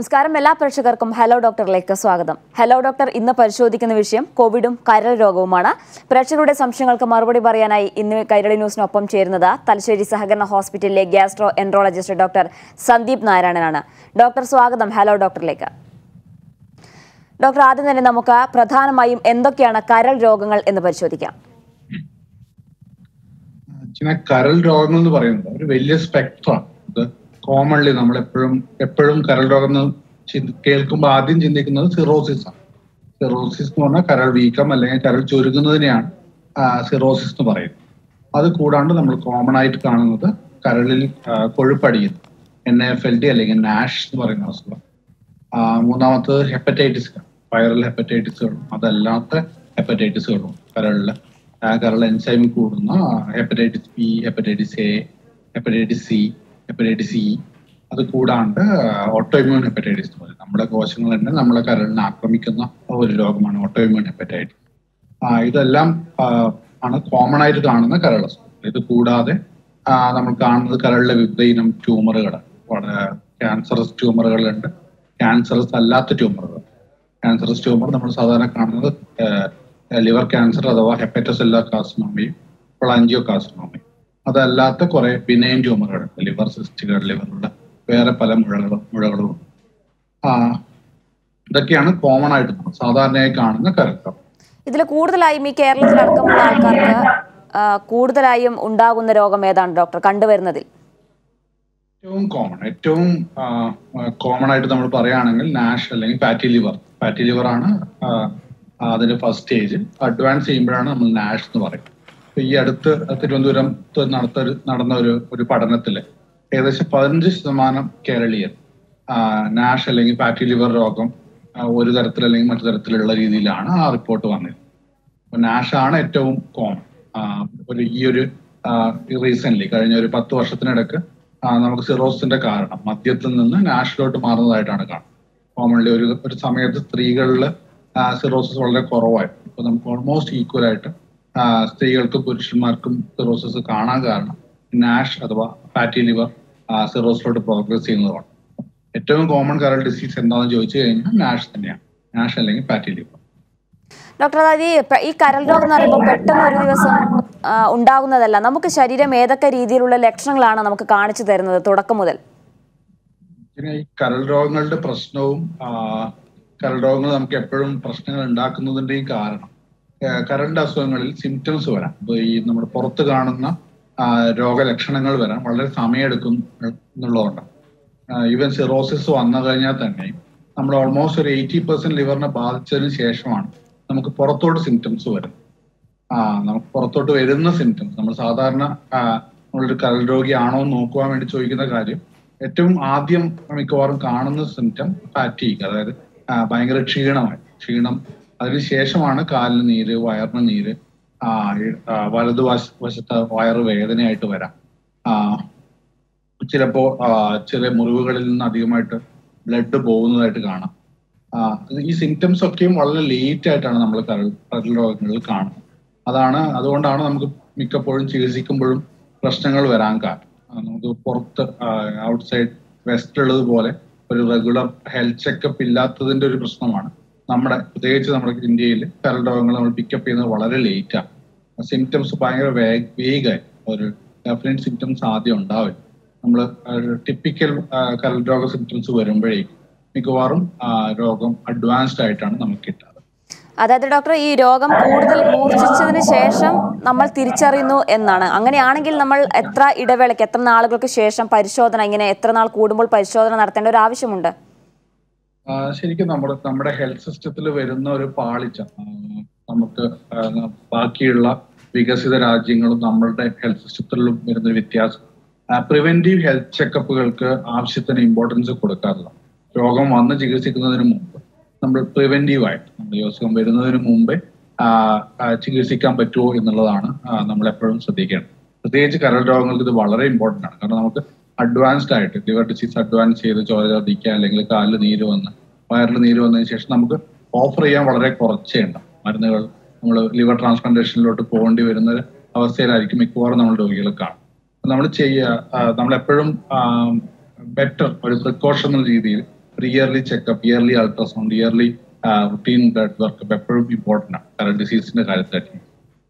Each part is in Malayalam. നമസ്കാരം എല്ലാ പ്രേക്ഷകർക്കും ഹലോ ഡോക്ടറിലേക്ക് സ്വാഗതം. ഹലോ ഡോക്ടർ ഇന്ന് പരിശോധിക്കുന്ന വിഷയം കോവിഡും കൈരളി രോഗവുമാണ്. പ്രേക്ഷകരുടെ സംശയങ്ങൾക്ക് മറുപടി പറയാനായി ഇന്ന് കൈരളി ന്യൂസിനൊപ്പം ചേരുന്നത് തലശ്ശേരി സഹകരണ ഹോസ്പിറ്റലിലെ ഗ്യാസ്ട്രോ എൻട്രോളജിസ്റ്റ് ഡോക്ടർ സന്ദീപ് നാരായണനാണ്. ഡോക്ടർ സ്വാഗതം ഹലോ ഡോക്ടറിലേക്ക്. ഡോക്ടർ ആദ്യം തന്നെ നമുക്ക് പ്രധാനമായും എന്തൊക്കെയാണ് കരൾ രോഗങ്ങൾ എന്ന് പരിശോധിക്കാം. കരൾ രോഗങ്ങൾ എന്ന് പറയുന്നത് ഒരു വലിയ സ്പെക്ട്രമാണ്. കോമൺലി നമ്മൾ എപ്പോഴും കരൾ രോഗം കേൾക്കുമ്പോൾ ആദ്യം ചിന്തിക്കുന്നത് സിറോസിസ് ആണ്. സിറോസിസ് എന്ന് പറഞ്ഞാൽ കരൾ വീക്കം അല്ലെങ്കിൽ കരൾ ചുരുങ്ങുന്നതിനെയാണ് സിറോസിസ് എന്ന് പറയുന്നത്. അത് കൂടാണ്ട് നമ്മൾ കോമൺ ആയിട്ട് കാണുന്നത് കരളിൽ കൊഴുപ്പടിയുന്നു, NFL അല്ലെങ്കിൽ നാഷ് എന്ന് പറയുന്ന അസുഖം. മൂന്നാമത്തത് ഹെപ്പറ്റൈറ്റിസ്, വൈറൽ ഹെപ്പറ്റൈറ്റിസുകളും അതല്ലാത്ത ഹെപ്പറ്റൈറ്റിസുകളും കരളിൽ എൻസൈം കൂടുന്ന hepatitis B, hepatitis A, hepatitis C, hepatitis E. അത് കൂടാണ്ട് ഓട്ടോഇമ്യൂൺ ഹെപ്പറ്റൈറ്റിസ് എന്ന് പറയുന്നത് നമ്മുടെ കോശങ്ങൾ തന്നെ നമ്മളെ കരളിനെ ആക്രമിക്കുന്ന ഒരു രോഗമാണ് ഓട്ടോഇമ്യൂൺ ഹെപ്പറ്റൈറ്റിസ്. ഇതെല്ലാം ആണ് കോമൺ ആയിട്ട് കാണുന്ന കരൾ അസുഖങ്ങൾ. ഇത് കൂടാതെ നമ്മൾ കാണുന്നത് കരളിലെ വിവിധ ഇനം ട്യൂമറുകൾ, വളരെ ക്യാൻസറസ് ട്യൂമറുകളുണ്ട്, ക്യാൻസറസ് അല്ലാത്ത ട്യൂമറുകൾ. ക്യാൻസറസ് ട്യൂമർ നമ്മൾ സാധാരണ കാണുന്നത് ലിവർ ക്യാൻസർ അഥവാ ഹെപ്പറ്റോസെല്ലാർ കാർസിനോമയും കളഞ്ചിയോകാർസിനോമയും. അതല്ലാത്ത കുറെ ബിനൈൻ ട്യൂമറുകളുണ്ട്, ലിവർ സിസ്റ്റുകൾ, ലിവറുള്ള വേറെ പല മുഴകളും. ഇതൊക്കെയാണ് കോമൺ ആയിട്ട് സാധാരണയായി കാണുന്ന കരൾ. ഇതിൽ കൂടുതലായും ഈ കേരളത്തിലടക്കമുള്ള ആൾക്കാർക്ക് കൂടുതലായും ഉണ്ടാകുന്ന രോഗം ഏതാണ് ഡോക്ടർ കണ്ടുവരുന്നതിൽ? ഏറ്റവും കോമൺ ആയിട്ട് നമ്മൾ പറയുകയാണെങ്കിൽ നാഷ് അല്ലെങ്കിൽ ഫാറ്റി ലിവർ ആണ് അതിന്റെ ഫസ്റ്റ് സ്റ്റേജ്. അഡ്വാൻസ് ചെയ്യുമ്പോഴാണ് നമ്മൾ നാഷ് എന്ന് പറയുന്നത്. ഈ അടുത്ത് തിരുവനന്തപുരത്ത് നടന്ന ഒരു പഠനത്തില് ഏകദേശം 15% കേരളീയർ നാഷ് അല്ലെങ്കിൽ ഫാറ്റി ലിവർ രോഗം ഒരു തരത്തിൽ അല്ലെങ്കിൽ മറ്റു തരത്തിലുള്ള രീതിയിലാണ് ആ റിപ്പോർട്ട് വന്നത്. നാഷ് ആണ് ഏറ്റവും കോമൺ. ഈയൊരു റീസെന്റ്ലി കഴിഞ്ഞ ഒരു 10 വർഷത്തിനിടക്ക് നമുക്ക് സിറോസിന്റെ കാരണം മദ്യത്തിൽ നിന്ന് നാഷിലോട്ട് മാറുന്നതായിട്ടാണ് കാണുന്നത്. കോമൺലി ഒരു സമയത്ത് സ്ത്രീകളിൽ സിറോസിസ് വളരെ കുറവായിരുന്നു. ഇപ്പൊ നമുക്ക് ഓൾമോസ്റ്റ് ഈക്വലായിട്ട് സ്ത്രീകൾക്കും പുരുഷന്മാർക്കും സിറോസിസ് കാണാൻ കാരണം നാഷ് അഥവാ ഫാറ്റി ലിവർ സിറോസിലോട്ട് പ്രോഗ്രസ് ചെയ്യുന്നതാണ്. ഏറ്റവും കോമൺ കരൾ ഡിസീസ് എന്താണെന്ന് ചോദിച്ചു കഴിഞ്ഞാൽ നാഷ് തന്നെയാണ്, നാഷ് അല്ലെങ്കിൽ ഫാറ്റി ലിവർ. ഡോക്ടർ, അതായത് ഈ കരൾ രോഗം എന്ന് പറയുമ്പോൾ പെട്ടെന്ന് ഒരു ദിവസം ഉണ്ടാകുന്നതല്ല. നമുക്ക് ശരീരം ഏതൊക്കെ രീതിയിലുള്ള ലക്ഷണങ്ങളാണ് നമുക്ക് കാണിച്ചു തരുന്നത് തുടക്കം മുതൽ? പിന്നെ ഈ കരൾ രോഗങ്ങളുടെ പ്രശ്നവും കരൾ രോഗങ്ങൾ നമുക്ക് എപ്പോഴും പ്രശ്നങ്ങൾ ഉണ്ടാക്കുന്നതിൻ്റെയും കാരണം കരളിന്റെ അസുഖങ്ങളിൽ സിംറ്റംസ് വരാം. ഇപ്പോൾ ഈ നമ്മൾ പുറത്ത് കാണുന്ന രോഗലക്ഷണങ്ങൾ വരാൻ വളരെ സമയമെടുക്കും എന്നുള്ളതുകൊണ്ടാണ്. ഈവൻ സിറോസിസ് വന്നു കഴിഞ്ഞാൽ തന്നെ നമ്മൾ ഓൾമോസ്റ്റ് ഒരു 80% ലിവറിനെ ബാധിച്ചതിന് ശേഷമാണ് നമുക്ക് പുറത്തോട്ട് സിംറ്റംസ് വരും. നമുക്ക് പുറത്തോട്ട് വരുന്ന സിംറ്റംസ് നമ്മൾ സാധാരണ നമ്മളൊരു കരൾ രോഗിയാണോ എന്ന് നോക്കുവാൻ വേണ്ടി ചോദിക്കുന്ന കാര്യം ഏറ്റവും ആദ്യം മിക്കവാറും കാണുന്ന സിംറ്റം ഫാറ്റീഗ്, അതായത് ഭയങ്കര ക്ഷീണം. അതിനുശേഷമാണ് കാലിന് നീര്, വയറിന് നീര്, വലതുവശത്തെ വയറ് വേദനയായിട്ട് വരാം. ചിലപ്പോൾ ചെറിയ മുറിവുകളിൽ നിന്ന് അധികമായിട്ട് ബ്ലഡ് പോകുന്നതായിട്ട് കാണാം. ഈ സിംറ്റംസ് ഒക്കെയും വളരെ ലേറ്റ് ആയിട്ടാണ് നമ്മൾ കരൾ രോഗങ്ങളിൽ കാണുന്നത്. അതുകൊണ്ടാണ് നമുക്ക് മിക്കപ്പോഴും ചികിത്സിക്കുമ്പോഴും പ്രശ്നങ്ങൾ വരാൻ കാരണം. നമുക്ക് പുറത്ത് ഔട്ട്സൈഡ് വെസ്റ്റുള്ളത് പോലെ ഒരു റെഗുലർ ഹെൽത്ത് ചെക്കപ്പ് ഇല്ലാത്തതിൻ്റെ ഒരു പ്രശ്നമാണ് നമ്മുടെ, പ്രത്യേകിച്ച് നമ്മുടെ ഇന്ത്യയിൽ കരൾ രോഗങ്ങൾ നമ്മൾ പിക്കപ്പ് ചെയ്യുന്നത് വളരെ ലേറ്റാണ്. സിംറ്റംസ് ഭയങ്കര വേഗമായി, ഒരു ഡെഫിനറ്റ് സിംറ്റംസ് ആദ്യം ഉണ്ടാവില്ല. നമ്മൾ ടിപ്പിക്കൽ കരൾ രോഗ സിംറ്റംസ് വരുമ്പോഴേക്കും മിക്കവാറും രോഗം അഡ്വാൻസ്ഡ് ആയിട്ടാണ് നമുക്ക് കിട്ടുന്നത്. അതായത് ഡോക്ടർ, ഈ രോഗം കൂടുതൽ മൂർച്ഛിച്ചതിന് ശേഷം നമ്മൾ തിരിച്ചറിയുന്നു എന്നാണ്. അങ്ങനെയാണെങ്കിൽ നമ്മൾ എത്ര ഇടവേളയ്ക്ക്, എത്ര നാളുകൾക്ക് ശേഷം പരിശോധന, ഇങ്ങനെ എത്ര നാൾ കൂടുമ്പോൾ പരിശോധന നടത്തേണ്ട ഒരു ആവശ്യമുണ്ട്? ശരിക്കും നമ്മുടെ ഹെൽത്ത് സിസ്റ്റത്തിൽ വരുന്ന ഒരു പാളിച്ച നമുക്ക് ബാക്കിയുള്ള വികസിത രാജ്യങ്ങളും നമ്മളുടെ ഹെൽത്ത് സിസ്റ്റത്തിലും വരുന്ന വ്യത്യാസം. പ്രിവെന്റീവ് ഹെൽത്ത് ചെക്കപ്പുകൾക്ക് ആവശ്യത്തിന് ഇമ്പോർട്ടൻസ് കൊടുക്കാറില്ല. രോഗം വന്ന് ചികിത്സിക്കുന്നതിന് മുമ്പ് നമ്മൾ പ്രിവെന്റീവായിട്ട് നമ്മൾ രോഗം വരുന്നതിന് മുമ്പേ ചികിത്സിക്കാൻ പറ്റുമോ എന്നുള്ളതാണ് നമ്മളെപ്പോഴും ശ്രദ്ധിക്കേണ്ടത്. പ്രത്യേകിച്ച് കരൾ രോഗങ്ങൾക്ക് ഇത് വളരെ ഇമ്പോർട്ടൻ്റ് ആണ്. കാരണം നമുക്ക് അഡ്വാൻസ്ഡ് ആയിട്ട് ലിവർ ഡിസീസ് അഡ്വാൻസ് ചെയ്ത് ചോര ഛർദ്ദിക്കുക അല്ലെങ്കിൽ കാലിൽ നീര് വന്ന് വയറിൽ നീര് വന്നതിന് ശേഷം നമുക്ക് ഓഫർ ചെയ്യാൻ വളരെ കുറച്ചേ ഉണ്ടാവും. മരുന്നുകൾ നമ്മൾ ലിവർ ട്രാൻസ്പ്ലാന്റേഷനിലോട്ട് പോകേണ്ടി വരുന്ന അവസ്ഥയിലായിരിക്കും മിക്കവാറും നമ്മൾ രോഗികൾ കാണും. നമ്മളെപ്പോഴും ബെറ്റർ ഒരു പ്രിക്കോഷൻ എന്ന രീതിയിൽ yearly checkup, yearly ultrasound, yearly routine blood work എപ്പോഴും ഇമ്പോർട്ടൻ്റ് ആണ്. കാരണം ഡിസീസിന്റെ കാര്യത്തിൽ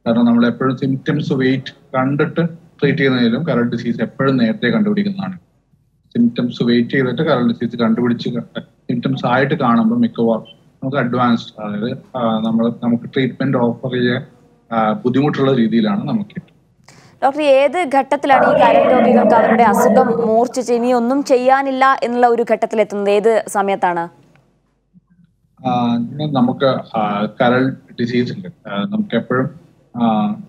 കാരണം നമ്മൾ എപ്പോഴും സിംറ്റംസ് വെയിറ്റ് കണ്ടിട്ട് ട്രീറ്റ് ചെയ്യുന്നതിലും കറണ്ട് ഡിസീസ് എപ്പോഴും നേരത്തെ കണ്ടുപിടിക്കുന്നതാണ്. സിംറ്റംസ് വെയിറ്റ് ചെയ്തിട്ട് കറണ്ട് ഡിസീസ് കണ്ടുപിടിച്ച് സിംറ്റംസ് ആയിട്ട് കാണുമ്പോൾ മിക്കവാറും നമുക്ക് അഡ്വാൻസ്ഡ് അതായത് നമുക്ക് ട്രീറ്റ്മെന്റ് ഓഫർ ചെയ്യാൻ ബുദ്ധിമുട്ടുള്ള രീതിയിലാണ് നമുക്ക്. ഡോക്ടർ, ഏത് ഘട്ടത്തിലാണ് ഈ കരൾ രോഗികൾക്ക് അവരുടെ അസുഖം മൂർച്ഛിച്ച് ഇനിയൊന്നും ചെയ്യാനില്ല എന്നുള്ള ഒരു ഘട്ടത്തിലെത്തുന്നത്? ഏത് സമയത്താണ് നമുക്ക് കരൾ ഡിസീസ് ഉണ്ട്? നമുക്ക് എപ്പോഴും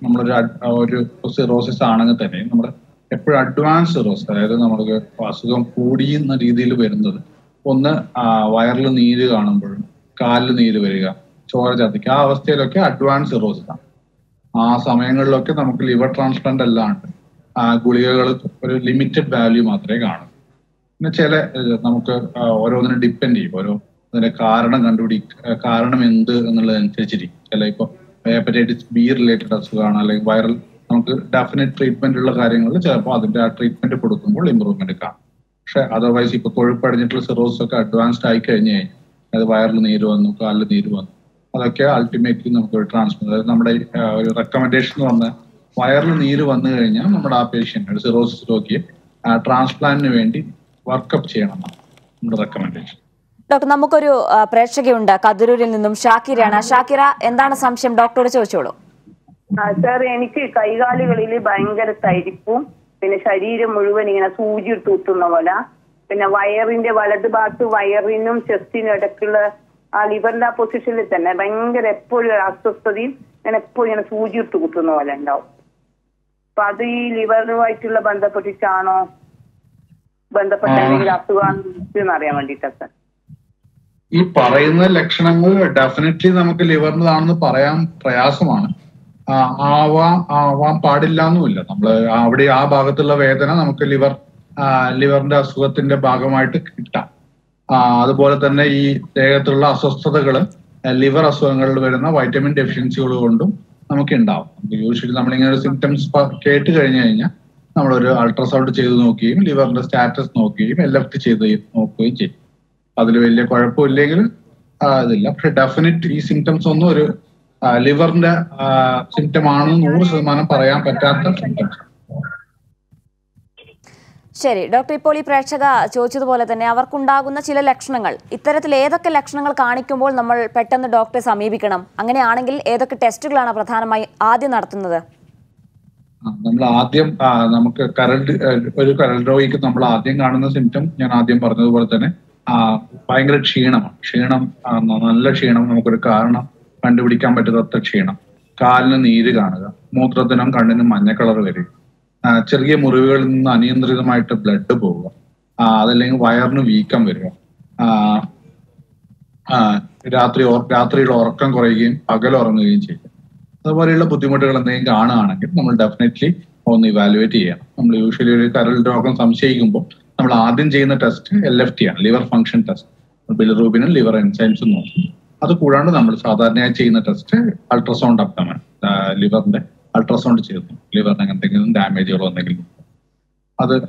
നമ്മളൊരു സിറോസിസ് ആണെങ്കിൽ തന്നെ നമ്മൾ എപ്പോഴും അഡ്വാൻസ് സിറോസ് അതായത് നമ്മൾക്ക് അസുഖം കൂടിയുന്ന രീതിയിൽ വരുന്നത് ഒന്ന് വയറിൽ നീര് കാണുമ്പോഴും കാലിൽ നീര് വരിക, ചോര ചാർത്തിക്കുക, ആ അവസ്ഥയിലൊക്കെ അഡ്വാൻസ് സിറോസിസ് ആണ്. ആ സമയങ്ങളിലൊക്കെ നമുക്ക് ലിവർ ട്രാൻസ്പ്ലാന്റ് അല്ലാണ്ട് ഗുളികകൾ ഒരു ലിമിറ്റഡ് വാല്യൂ മാത്രമേ കാണൂ. പിന്നെ ചില നമുക്ക് ഓരോന്നിനും ഡിപ്പെൻഡ് ചെയ്യും, ഓരോ അതിന്റെ കാരണം കാരണം എന്ത് എന്നുള്ളതനുസരിച്ചിരിക്കും. ചില ഇപ്പോൾ ഹെപ്പറ്റൈറ്റിസ് ബി റിലേറ്റഡ് അസുഖമാണ് അല്ലെങ്കിൽ വൈറൽ, നമുക്ക് ഡെഫിനറ്റ് ട്രീറ്റ്മെന്റ് ഉള്ള കാര്യങ്ങളിൽ ചിലപ്പോൾ അതിന്റെ ആ ട്രീറ്റ്മെന്റ് കൊടുക്കുമ്പോൾ ഇമ്പ്രൂവ്മെന്റ് കാണും. പക്ഷെ അതർവൈസ് ഇപ്പൊ കൊഴുപ്പടിഞ്ഞിട്ടുള്ള സിറോസിസ് ഒക്കെ അഡ്വാൻസ്ഡ് ആയി കഴിഞ്ഞു കഴിഞ്ഞാൽ അതായത് വയറിൽ നീര് വന്നു, കാലിൽ നീര് വന്നു, അതൊക്കെ അൾട്ടിമേറ്റ്ലി നമുക്ക് ട്രാൻസ്ഫർ അതായത് നമ്മുടെ ഒരു റെക്കമെൻഡേഷൻ വന്ന് വയറിൽ നീര് വന്നു കഴിഞ്ഞാൽ നമ്മുടെ ആ പേഷ്യന്റ് ഒരു സിറോസിസ് രോഗിയെ ട്രാൻസ്പ്ലാന്റിന് വേണ്ടി വർക്കപ്പ് ചെയ്യണം എന്നാണ് നമ്മുടെ റെക്കമെൻഡേഷൻ. ഡോക്ടർ, നമുക്കൊരു പ്രേക്ഷകയുണ്ട് കതിരൂരിൽ നിന്നും, ഷാക്കിരയാണ്. ഷാക്കിര, എന്താണ് സംശയം? ഡോക്ടറോട് ചോദിച്ചോളൂ. സാർ, എനിക്ക് കൈകാലുകളിൽ ഭയങ്കര തരിപ്പും പിന്നെ ശരീരം മുഴുവൻ ഇങ്ങനെ സൂചി തൂത്തുന്ന പോലെ, പിന്നെ വയറിന്റെ വലത് ഭാഗത്ത് വയറിനും ചെസ്റ്റിനും ഇടയ്ക്കുള്ള ആ ലിവറിന്റെ ആ പൊസിഷനിൽ തന്നെ ഭയങ്കര എപ്പോഴും അസ്വസ്ഥതയും ഞാൻ എപ്പോഴും ഇങ്ങനെ സൂചി ഇട്ട് കുത്തുന്ന പോലെ ഉണ്ടാവും. അപ്പൊ അത് ഈ ലിവറുമായിട്ടുള്ള ബന്ധപ്പെട്ടിട്ടാണോ ബന്ധപ്പെട്ട അസുഖമാണെന്ന് അറിയാൻ വേണ്ടിയിട്ടാണ് സാർ. ഈ പറയുന്ന ലക്ഷണങ്ങൾ ഡെഫിനറ്റ്ലി നമുക്ക് ലിവറിനാണെന്ന് പറയാൻ പ്രയാസമാണ്. ആവാൻ പാടില്ല എന്നുമില്ല, നമ്മൾ അവിടെ ആ ഭാഗത്തുള്ള വേദന നമുക്ക് ലിവറിന്റെ അസുഖത്തിന്റെ ഭാഗമായിട്ട് കിട്ടാം. അതുപോലെ തന്നെ ഈ ദേഹത്തുള്ള അസ്വസ്ഥതകൾ ലിവർ അസുഖങ്ങളിൽ വരുന്ന വൈറ്റമിൻ ഡെഫിഷ്യൻസികൾ കൊണ്ടും നമുക്ക് ഉണ്ടാവും. യൂഷ്വലി നമ്മളിങ്ങനെ ഒരു സിംറ്റംസ് കേട്ട് കഴിഞ്ഞു കഴിഞ്ഞാൽ നമ്മളൊരു അൾട്രാസൗണ്ട് ചെയ്ത് നോക്കുകയും ലിവറിന്റെ സ്റ്റാറ്റസ് നോക്കുകയും LFT ചെയ്ത് നോക്കുകയും ചെയ്യും. അതിൽ വലിയ കുഴപ്പമില്ലെങ്കിൽ ഇതില്ല. പക്ഷെ ഡെഫിനറ്റ് ഈ സിംറ്റംസ് ഒന്നും ഒരു ലിവറിന്റെ സിംറ്റം ആണ് 100% പറയാൻ പറ്റാത്ത സിംറ്റംസ്. ശരി ഡോക്ടർ, ഇപ്പോൾ ഈ പ്രേക്ഷക ചോദിച്ചതുപോലെ തന്നെ അവർക്കുണ്ടാകുന്ന ചില ലക്ഷണങ്ങൾ, ഇത്തരത്തിൽ ഏതൊക്കെ ലക്ഷണങ്ങൾ കാണിക്കുമ്പോൾ നമ്മൾ പെട്ടെന്ന് ഡോക്ടറെ സമീപിക്കണം? അങ്ങനെയാണെങ്കിൽ ഏതൊക്കെ ടെസ്റ്റുകളാണ് പ്രധാനമായി ആദ്യം നടത്തുന്നത്? നമ്മൾ ആദ്യം നമുക്ക് കരൾ രോഗിക്ക് നമ്മൾ ആദ്യം കാണുന്ന സിംറ്റം ഞാൻ ആദ്യം പറഞ്ഞതുപോലെ തന്നെ ഭയങ്കര ക്ഷീണമാണ്. ക്ഷീണം, നല്ല ക്ഷീണം, നമുക്കൊരു കാരണം കണ്ടുപിടിക്കാൻ പറ്റാത്ത ക്ഷീണം, കാലിന് നീര് കാണുക, മൂത്രത്തിനും കണ്ണിനും മഞ്ഞ കളർ വരിക, ചെറിയ മുറിവുകളിൽ നിന്ന് അനിയന്ത്രിതമായിട്ട് ബ്ലഡ് പോവുക, അതല്ലെങ്കിൽ വയറിന് വീക്കം വരിക, രാത്രിയിൽ ഉറക്കം കുറയുകയും പകൽ ഉറങ്ങുകയും ചെയ്യുക, അതുപോലെയുള്ള ബുദ്ധിമുട്ടുകൾ എന്തെങ്കിലും കാണുകയാണെങ്കിൽ നമ്മൾ ഡെഫിനറ്റ്ലി ഒന്ന് ഇവാലുവേറ്റ് ചെയ്യണം. നമ്മൾ യൂഷ്വലി ഒരു കരൾ രോഗം സംശയിക്കുമ്പോൾ നമ്മൾ ആദ്യം ചെയ്യുന്ന ടെസ്റ്റ് LFT ആണ്, ലിവർ ഫംഗ്ഷൻ ടെസ്റ്റ്. ബിലിറൂബിനും ലിവർ എൻസൈംസും നോക്കും. അത് കൂടാണ്ട് നമ്മൾ സാധാരണയായി ചെയ്യുന്ന ടെസ്റ്റ് അൾട്രാസൗണ്ട് അബ്ഡമൻ, ലിവറിന്റെ അൾട്രാസൗണ്ട് ചെയ്തു ലിവറിന് എന്തെങ്കിലും ഡാമേജുകളോ എന്തെങ്കിലും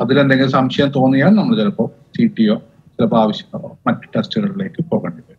അതിലെന്തെങ്കിലും സംശയം തോന്നിയാൽ നമ്മൾ ചിലപ്പോൾ CTയോ ചിലപ്പോൾ ആവശ്യമോ മറ്റു ടെസ്റ്റുകളിലേക്ക് പോകേണ്ടി വരും.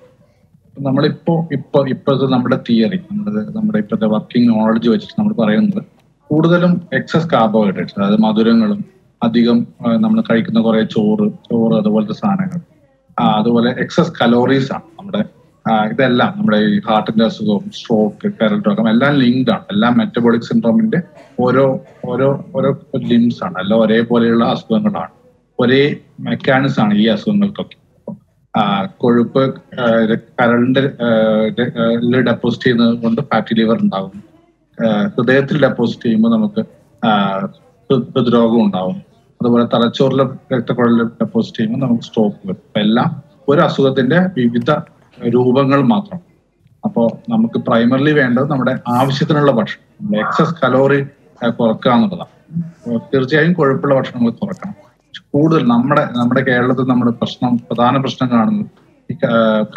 ഇപ്പോഴത്തെ നമ്മുടെ തിയറി, നമ്മുടെ ഇപ്പോഴത്തെ വർക്കിംഗ് നോളജ് വെച്ചിട്ട് നമ്മൾ പറയുന്നത് കൂടുതലും എക്സസ് കാർബോഹൈഡ്രേറ്റ്സ് അതായത് മധുരങ്ങളും അധികം നമ്മൾ കഴിക്കുന്ന കുറേ ചോറ് അതുപോലത്തെ സാധനങ്ങൾ, അതുപോലെ എക്സസ് കലോറീസ് ആണ് നമ്മുടെ ഇതെല്ലാം നമ്മുടെ ഈ ഹാർട്ടിന്റെ അസുഖവും സ്ട്രോക്ക് കരൾ രോഗം എല്ലാം ലിങ്ക്ഡ് ആണ്. എല്ലാം മെറ്റബോളിക് സിൻഡ്രോമിന്റെ ഓരോ ഓരോ ഓരോ ലിംസ് ആണ്, എല്ലാം ഒരേപോലെയുള്ള അസുഖങ്ങളാണ്, ഒരേ മെക്കാനിസം ആണ് ഈ അസുഖങ്ങൾക്കൊക്കെ. കൊഴുപ്പ് കരളിന്റെ ഡെപ്പോസിറ്റ് ചെയ്യുന്നത് കൊണ്ട് ഫാറ്റി ലിവർ ഉണ്ടാകും, ഹൃദയത്തിൽ ഡെപ്പോസിറ്റ് ചെയ്യുമ്പോൾ നമുക്ക് ഹൃദ്രോഗം ഉണ്ടാകും, അതുപോലെ തലച്ചോറിലെ രക്തക്കുഴലിൽ ഡെപ്പോസിറ്റ് ചെയ്യുമ്പോൾ നമുക്ക് സ്ട്രോക്ക് വരും. എല്ലാം ഒരു അസുഖത്തിന്റെ വിവിധ രൂപങ്ങൾ മാത്രം. അപ്പോൾ നമുക്ക് പ്രൈമറിലി വേണ്ടത് നമ്മുടെ ആവശ്യത്തിനുള്ള ഭക്ഷണം, എക്സസ് കലോറി കുറക്കുക എന്നുള്ളതാണ്. തീർച്ചയായും കൊഴുപ്പുള്ള ഭക്ഷണങ്ങൾ കുറക്കണം. കൂടുതൽ നമ്മുടെ കേരളത്തിൽ നമ്മുടെ പ്രധാന പ്രശ്നം കാണുന്നത് ഈ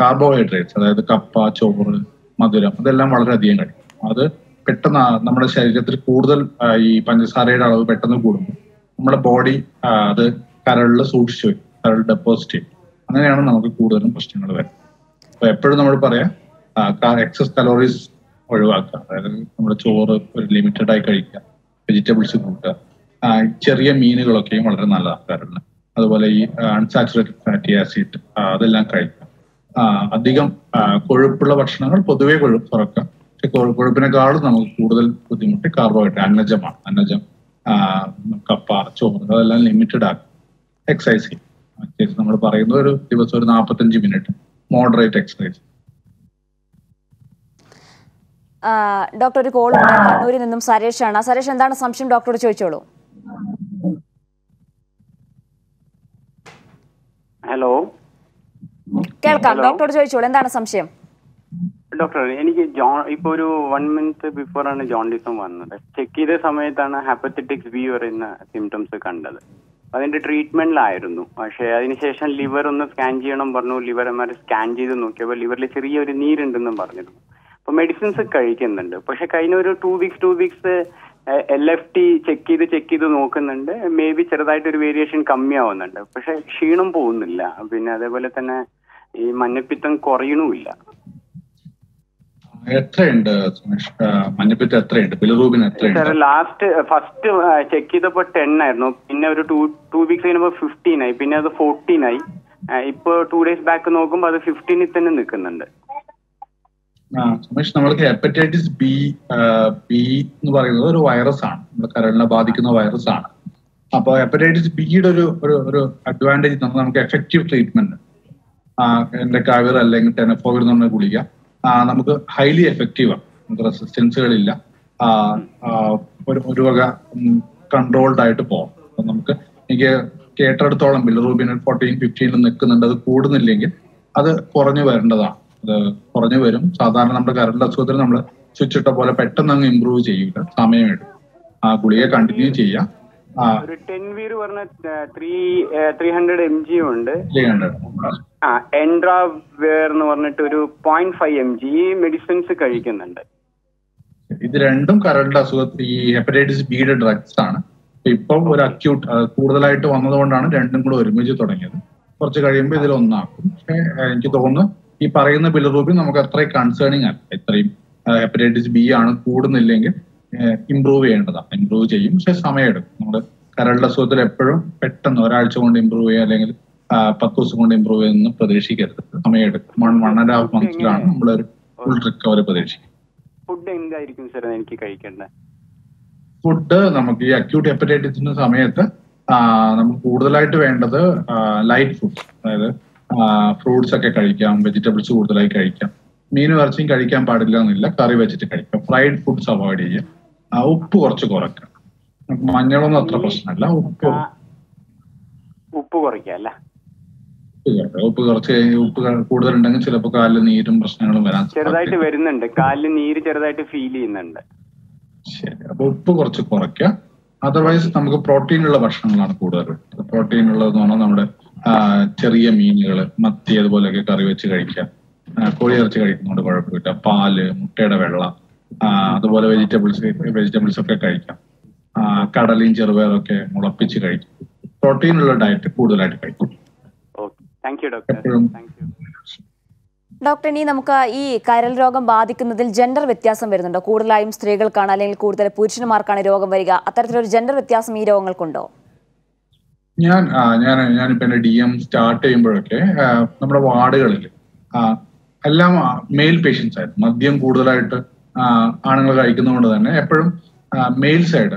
കാർബോഹൈഡ്രേറ്റ്സ്, അതായത് കപ്പ, ചോറ്, മധുരം, അതെല്ലാം വളരെയധികം കഴിക്കും. അത് പെട്ടെന്ന് നമ്മുടെ ശരീരത്തിൽ കൂടുതൽ ഈ പഞ്ചസാരയുടെ അളവ് പെട്ടെന്ന് കൂടുമ്പോൾ നമ്മുടെ ബോഡി അത് കരളിൽ സൂക്ഷിച്ചു വയ്ക്കും, കരൾ ഡെപ്പോസിറ്റ് ചെയ്യും. അങ്ങനെയാണ് നമുക്ക് കൂടുതലും പ്രശ്നങ്ങൾ വരുന്നത്. അപ്പൊ എപ്പോഴും നമ്മൾ പറയാം എക്സസ് കലോറീസ് ഒഴിവാക്കുക, അതായത് നമ്മുടെ ചോറ് ഒരു ലിമിറ്റഡ് ആയി കഴിക്കുക, വെജിറ്റബിൾസ് കൂട്ടുക, ചെറിയ മീനുകളൊക്കെയും വളരെ നല്ലതാണ് കരളിന്. അതുപോലെ ഈ അൺസാച്ചുറേറ്റഡ് ഫാറ്റി ആസിഡ് അതെല്ലാം കഴിക്കുക. അധികം കൊഴുപ്പുള്ള ഭക്ഷണങ്ങൾ പൊതുവെ കൊഴുപ്പ് കുറക്കുക. പക്ഷെ കൊഴുപ്പിനെക്കാളും നമുക്ക് കൂടുതൽ ബുദ്ധിമുട്ട് കാർബോഹൈഡ്രേറ്റ്, അന്നജം, കപ്പ, ചോറ് അതെല്ലാം ലിമിറ്റഡ് ആക്കുക. എക്സസൈസ് ചെയ്യും. നമ്മൾ പറയുന്നത് ഒരു ദിവസം ഒരു 45 മിനിറ്റ് മോഡറേറ്റ് എക്സസൈസ്. ഡോക്ടർ, ഒരു കോൾ ഉണ്ട് കണ്ണൂരിൽ നിന്നും സരേഷാണ്. സരേഷ്, എന്താണ് സംശയം ഡോക്ടറോട് ചോദിച്ചോളൂ. ഹലോ, കേൾക്കാം, ഡോക്ടറോട് ചോദിച്ചോളൂ, എന്താണ് സംശയം? ഡോക്ടർ, എനിക്ക് ഇപ്പൊ ഒരു 1 മന്ത് ബിഫോർ ആണ് ജോണ്ടിസം വന്നത്. ചെക്ക് ചെയ്ത സമയത്താണ് ഹെപ്പറ്റൈറ്റിസ് ബി പറയുന്ന സിംറ്റംസ് കണ്ടത്. അതിന്റെ ട്രീറ്റ്മെന്റിലായിരുന്നു. പക്ഷേ അതിനുശേഷം ലിവർ ഒന്ന് സ്കാൻ ചെയ്യണം പറഞ്ഞു. ലിവർ എം ആർ സ്കാൻ ചെയ്ത് നോക്കിയപ്പോൾ ലിവറിൽ ചെറിയൊരു നീരുണ്ടെന്നും പറഞ്ഞിരുന്നു. അപ്പൊ മെഡിസിൻസ് കഴിക്കുന്നുണ്ട്. പക്ഷെ കഴിഞ്ഞ ഒരു 2 വീക്സ് LFT ചെക്ക് ചെയ്ത് നോക്കുന്നുണ്ട്. മേ ബി ചെറുതായിട്ടൊരു വേരിയേഷൻ കമ്മിയാവുന്നുണ്ട്. പക്ഷെ ക്ഷീണം പോകുന്നില്ല. പിന്നെ അതേപോലെ തന്നെ ഈ മഞ്ഞപ്പിത്തം കുറയണമില്ല. എത്രയുണ്ട് മഞ്ഞപ്പിത്തം? എത്രയുണ്ട് ബിലിറൂബിൻ? എത്ര? ലാസ്റ്റ് ഫസ്റ്റ് ചെക്ക് ചെയ്തപ്പോ 10 ആയിരുന്നു. പിന്നെ ഒരു 2 വീക്സ് കഴിഞ്ഞപ്പോൾ 15 ആയി. പിന്നെ അത് 14 ആയി. ഇപ്പൊ 2 ഡേയ്സ് ബാക്ക് നോക്കുമ്പോൾ അത് 15 തന്നെ നിൽക്കുന്നുണ്ട്. നമ്മൾക്ക് ഹെപ്പറ്റൈറ്റിസ് ബി എന്ന് പറയുന്നത് ഒരു വൈറസ് ആണ്, നമ്മുടെ കരളിനെ ബാധിക്കുന്ന വൈറസ് ആണ്. അപ്പൊ ഹെപ്പറ്റൈറ്റിസ് ബിയുടെ ഒരു അഡ്വാൻറ്റേജ് നമുക്ക് എഫക്റ്റീവ് ട്രീറ്റ്മെന്റ് എന്റെ കാവിർ അല്ലെങ്കിൽ ടെനഫോവിർ എന്ന് പറഞ്ഞ ഗുളിക നമുക്ക് ഹൈലി എഫക്റ്റീവ് ആണ്. നമുക്ക് റെസിസ്റ്റൻസുകളില്ല. ഒരു വക കൺട്രോൾഡ് ആയിട്ട് പോകാം. അപ്പൊ നമുക്ക് എനിക്ക് കേട്ടെടുത്തോളം ബിലിറൂബിൻ 14-15 നിൽക്കുന്നുണ്ട്. അത് കൂടുന്നില്ലെങ്കിൽ അത് കുറഞ്ഞു വരേണ്ടതാണ്. അത് കുറഞ്ഞു വരും. സാധാരണ നമ്മുടെ കരളിന്റെ അസുഖത്തിന് നമ്മൾ സ്വിച്ച് ഇട്ട പോലെ പെട്ടെന്ന് അങ്ങ് ഇമ്പ്രൂവ് ചെയ്യില്ല, സമയമെടുക്കും. ആ ഗുളിക കണ്ടിന്യൂ ചെയ്യാം. 300 mg ഉണ്ട്. എൻഡ്രാവേർ എന്ന് പറഞ്ഞിട്ട് ഒരു 0.5 mg മെഡിസിൻസ് കഴിക്കുന്നുണ്ട്. ഇത് രണ്ടും കരളിന്റെ അസുഖത്തിൽ ഈ ഹെപ്പറ്റൈറ്റിസ് ബിയുടെ ഡ്രഗ്സ് ആണ്. ഇപ്പം ഒരു അക്യൂട്ട് കൂടുതലായിട്ട് വന്നതുകൊണ്ടാണ് രണ്ടും കൂടെ ഒരുമിച്ച് തുടങ്ങിയത്. കുറച്ച് കഴിയുമ്പോൾ ഇതിലൊന്നാക്കും. പക്ഷെ എനിക്ക് തോന്നുന്നു ഈ പറയുന്ന ബിലിറൂബിൻ നമുക്ക് അത്രയും കൺസേണിങ് ആണ്. ഇത്രയും ഹെപ്പറ്റൈറ്റിസ് ബി ആണ് കൂടുന്നില്ലെങ്കിൽ ഇമ്പ്രൂവ് ചെയ്യേണ്ടതാണ്. ഇമ്പ്രൂവ് ചെയ്യും, പക്ഷെ സമയമെടുക്കും. നമ്മുടെ കരളുടെ അസുഖത്തിൽ എപ്പോഴും പെട്ടെന്ന് ഒരാഴ്ച കൊണ്ട് ഇമ്പ്രൂവ് ചെയ്യുക അല്ലെങ്കിൽ 10 ദിവസം കൊണ്ട് ഇമ്പ്രൂവ് ചെയ്യുമെന്ന് പ്രതീക്ഷിക്കരുത്. സമയമെടുക്കും. 1.5 മന്ത്സിലാണ് നമ്മളൊരു ഫുൾ റിക്കവറി പ്രതീക്ഷിക്കുന്നത്. ഫുഡ് നമുക്ക് ഈ അക്യൂട്ട് ഹെപ്പറ്റൈറ്റിസിന്റെ സമയത്ത് നമുക്ക് കൂടുതലായിട്ട് വേണ്ടത് ലൈറ്റ് ഫുഡ്, അതായത് ഫ്രൂട്ട്സ് ഒക്കെ കഴിക്കാം, വെജിറ്റബിൾസ് കൂടുതലായി കഴിക്കാം. മീനും ഇറച്ചിയും കഴിക്കാൻ പാടില്ല എന്നില്ല, കറി വെച്ചിട്ട് കഴിക്കാം. ഫ്രൈഡ് ഫുഡ്സ് അവോയ്ഡ് ചെയ്യാം. ഉപ്പ് കുറച്ച് കുറയ്ക്കാം. മഞ്ഞളൊന്നും അത്ര പ്രശ്നമല്ല. ഉപ്പ് കുറയ്ക്കാം. ഉപ്പ് കുറച്ച് ഉപ്പ് കൂടുതലുണ്ടെങ്കിൽ ചിലപ്പോൾ കാലിൽ നീരും പ്രശ്നങ്ങളും വരാൻ ചെറുതായിട്ട് വരുന്നുണ്ട്. കാലിൽ നീര് ചെറുതായിട്ട് ഫീൽ ചെയ്യുന്നുണ്ട്. ശരി, അപ്പൊ ഉപ്പ് കുറച്ച് കുറയ്ക്കുക. അതർവൈസ് നമുക്ക് പ്രോട്ടീനുള്ള ഭക്ഷണങ്ങളാണ് കൂടുതൽ. പ്രോട്ടീൻ ഉള്ളതെന്ന് പറഞ്ഞാൽ നമ്മുടെ ചെറിയ മീനുകൾ, മത്തി, അതുപോലെയൊക്കെ കറി വെച്ച് കഴിക്കാം. കോഴി ഇറച്ചി കഴിക്കുന്നതുകൊണ്ട് കുഴപ്പമില്ല. പാല്, മുട്ടയുടെ വെള്ള, അതുപോലെ വെജിറ്റബിൾസ് ഒക്കെ കഴിക്കാം. കടലയും ചെറുപയറും ഒക്കെ മുളപ്പിച്ച് കഴിക്കും. പ്രോട്ടീൻ ഉള്ള ഡയറ്റ് കൂടുതലായിട്ട് കഴിക്കും. ഡോക്ടർ, ഇനി നമുക്ക് ഈ കരൾ രോഗം ബാധിക്കുന്നതിൽ ജെൻഡർ വ്യത്യാസം വരുന്നുണ്ടോ? കൂടുതലായും സ്ത്രീകൾക്കാണ് അല്ലെങ്കിൽ കൂടുതൽ പുരുഷന്മാർക്കാണ് രോഗം വരിക? അത്തരത്തിലൊരു ജെൻഡർ വ്യത്യാസം ഈ രോഗങ്ങൾക്കുണ്ടോ? ഞാനിപ്പോ എന്റെ DM സ്റ്റാർട്ട് ചെയ്യുമ്പോഴൊക്കെ നമ്മുടെ വാർഡുകളിൽ എല്ലാം മെയിൽ പേഷ്യൻസ് ആയിരുന്നു. മദ്യം കൂടുതലായിട്ട് ആണുങ്ങൾ കഴിക്കുന്നതുകൊണ്ട് തന്നെ എപ്പോഴും മെയിൽ സൈഡ്,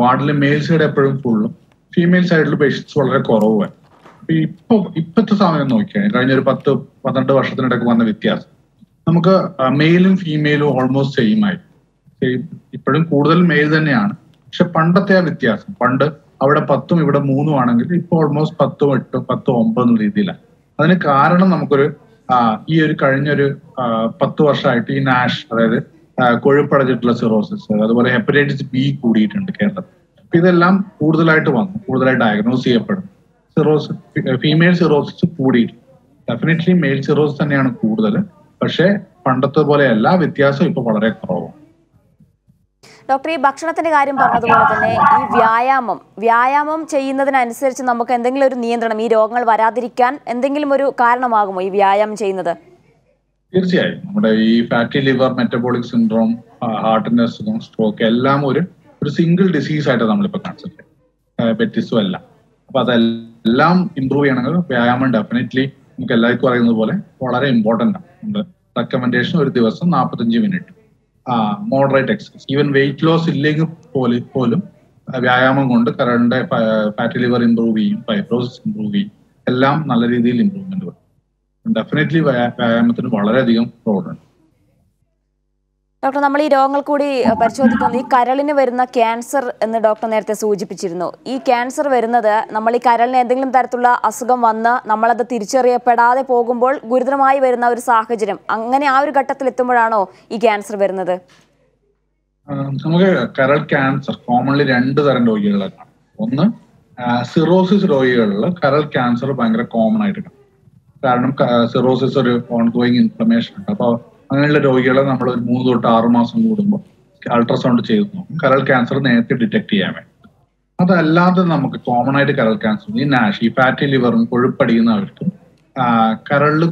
വാർഡിലെ മെയിൽ സൈഡ് എപ്പോഴും ഫുള്ളും, ഫീമെയിൽ സൈഡിൽ പേഷ്യൻസ് വളരെ കുറവായിരുന്നു. ഇപ്പോഴത്തെ സമയം നോക്കിയാണ് കഴിഞ്ഞ ഒരു 10-12 വർഷത്തിനിടയ്ക്ക് വന്ന വ്യത്യാസം. നമുക്ക് മെയിലും ഫീമെയിലും ഓൾമോസ്റ്റ് സെയിം ആയി. ഇപ്പോഴും കൂടുതൽ മെയിൽ തന്നെയാണ്. പക്ഷെ പണ്ടത്തെ ആ വ്യത്യാസം, പണ്ട് അവിടെ 10 ഇവിടെ 3 ആണെങ്കിൽ ഇപ്പോൾ ഓൾമോസ്റ്റ് 10-8, 10-9 രീതിയിലാണ്. അതിന് കാരണം നമുക്കൊരു ഈ ഒരു കഴിഞ്ഞൊരു 10 വർഷമായിട്ട് ഈ നാഷ് അതായത് കൊഴുപ്പടഞ്ഞിട്ടുള്ള സിറോസിസ് അതുപോലെ ഹെപ്പറ്റൈറ്റിസ് ബി കൂടിയിട്ടുണ്ട് കേരളത്തിൽ. അപ്പൊ ഇതെല്ലാം കൂടുതലായിട്ട് വന്നു, കൂടുതലായിട്ട് ഡയഗ്നോസ് ചെയ്യപ്പെടും. സിറോസിസ് ഫീമെയിൽ സിറോസിസ് കൂടിയിട്ടുണ്ട്. ഡെഫിനറ്റ്ലി മെയിൽ സിറോസിസ് തന്നെയാണ് കൂടുതൽ, പക്ഷെ പണ്ടത്തെ പോലെയല്ല, വ്യത്യാസം ഇപ്പൊ വളരെ കുറവാണ്. ഡോക്ടർ, ഈ ഭക്ഷണത്തിന്റെ കാര്യം പറഞ്ഞതുപോലെ തന്നെ ഈ വ്യായാമം ചെയ്യുന്നതിനനുസരിച്ച് നമുക്ക് എന്തെങ്കിലും ഒരു നിയന്ത്രണം, ഈ രോഗങ്ങൾ വരാതിരിക്കാൻ എന്തെങ്കിലും ഒരു കാരണമാകുമോ ഈ വ്യായാമം ചെയ്യുന്നത്? തീർച്ചയായും. നമ്മുടെ ഈ ഫാറ്റി ലിവർ, മെറ്റബോളിക് സിൻഡ്രോം, ഹാർട്ടിന്റെ അസുഖം, സ്ട്രോക്ക് എല്ലാം ഒരു സിംഗിൾ ഡിസീസ് ആയിട്ട് നമ്മളിപ്പോൾ കൺസിഡർ ചെയ്യും, ഡയബറ്റിസും എല്ലാം. അപ്പൊ അതെല്ലാം ഇമ്പ്രൂവ് ചെയ്യണമെങ്കിൽ വ്യായാമം ഡെഫിനറ്റ്ലി നമുക്ക് എല്ലാവർക്കും അറിയുന്നത് പോലെ വളരെ ഇമ്പോർട്ടൻ്റ് ആണ്. നമ്മുടെ റെക്കമെൻഡേഷൻ ഒരു ദിവസം 45 minute moderate exercise. Even weight loss ഇല്ലെങ്കിൽ പോലും വ്യായാമം കൊണ്ട് കരണ്ട് ഫാറ്റി ലിവർ ഇമ്പ്രൂവ് ചെയ്യും, ഫൈബ്രോസിസ് ഇമ്പ്രൂവ് ചെയ്യും, എല്ലാം നല്ല രീതിയിൽ ഇമ്പ്രൂവ്മെന്റ് വരും. ഡെഫിനറ്റ്ലി വ്യായാമത്തിന് വളരെയധികം റോളുണ്ട്. ഡോക്ടർ, നമ്മൾ ഈ രോഗങ്ങൾ കൂടി പരിശോധിക്കുന്നത് ഈ കരളിന് വരുന്ന ക്യാൻസർ എന്ന് ഡോക്ടർ നേരത്തെ സൂചിപ്പിച്ചിരുന്നു. ഈ ക്യാൻസർ വരുന്നത് നമ്മൾ ഈ കരളിന് എന്തെങ്കിലും തരത്തിലുള്ള അസുഖം വന്ന് നമ്മളത് തിരിച്ചറിയപ്പെടാതെ പോകുമ്പോൾ ഗുരുതരമായി വരുന്ന ഒരു സാഹചര്യം, അങ്ങനെ ആ ഒരു ഘട്ടത്തിൽ എത്തുമ്പോഴാണോ ഈ ക്യാൻസർ വരുന്നത്? നമുക്ക് കരൾ ക്യാൻസർ കോമൺലി 2 തരം രോഗികളെ കാണാം. ഒന്ന്, സിറോസിസ് രോഗികളിൽ കരൾ ക്യാൻസർ ഭയങ്കര കോമൺ ആയിട്ട് കാണും. കാരണം സിറോസിസ് ഒരു ഓൺഗോയിങ് ഇൻഫ്ലമേഷൻ ഉണ്ട്. അപ്പോൾ അങ്ങനെയുള്ള രോഗികളെ നമ്മൾ 3 തൊട്ട് 6 മാസം കൂടുമ്പോൾ അൾട്രാസൗണ്ട് ചെയ്ത് നോക്കും, കരൾ ക്യാൻസർ നേരത്തെ ഡിറ്റക്ട് ചെയ്യാൻ വേണ്ടി. അതല്ലാതെ നമുക്ക് കോമൺ ആയിട്ട് കരൾ ക്യാൻസർ ഈ നാഷ്, ഈ ഫാറ്റി ലിവറും കൊഴുപ്പടിക്കുന്നവർക്ക് കരളിൽ